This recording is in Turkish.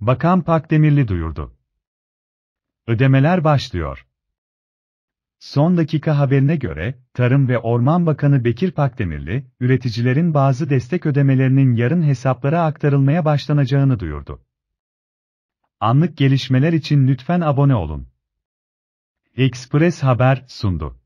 Bakan Pakdemirli duyurdu. Ödemeler başlıyor. Son dakika haberine göre, Tarım ve Orman Bakanı Bekir Pakdemirli, üreticilerin bazı destek ödemelerinin yarın hesaplara aktarılmaya başlanacağını duyurdu. Anlık gelişmeler için lütfen abone olun. Ekspress Haber sundu.